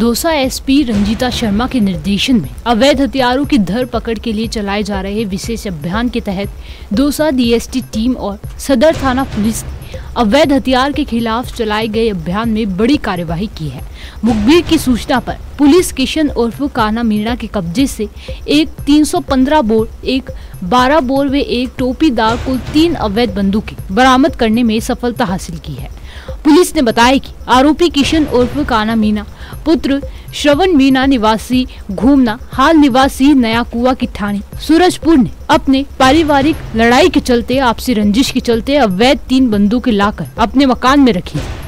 Dausa SP Ranjita Sharma के निर्देशन में अवैध हथियारों की धरपकड़ के लिए चलाए जा रहे विशेष अभियान के तहत दौसा डीएसटी टीम और सदर थाना पुलिस अवैध हथियार के खिलाफ चलाए गए अभियान में बड़ी कार्यवाही की है। मुखबिर की सूचना पर पुलिस किशन उर्फ काना मीणा के कब्जे से एक 315 बोर, एक 12 बोर व एक टोपीदार कुल 3 अवैध बंदूकें बरामद करने में सफलता हासिल की है। पुलिस ने बताया कि आरोपी किशन उर्फ काना मीणा पुत्र श्रवण मीना निवासी घूमना हाल निवासी नया कुआ की ठाणी सूरजपुर ने अपने पारिवारिक लड़ाई के चलते आपसी रंजिश के चलते अवैध 3 बंदूकें लाकर अपने मकान में रखी।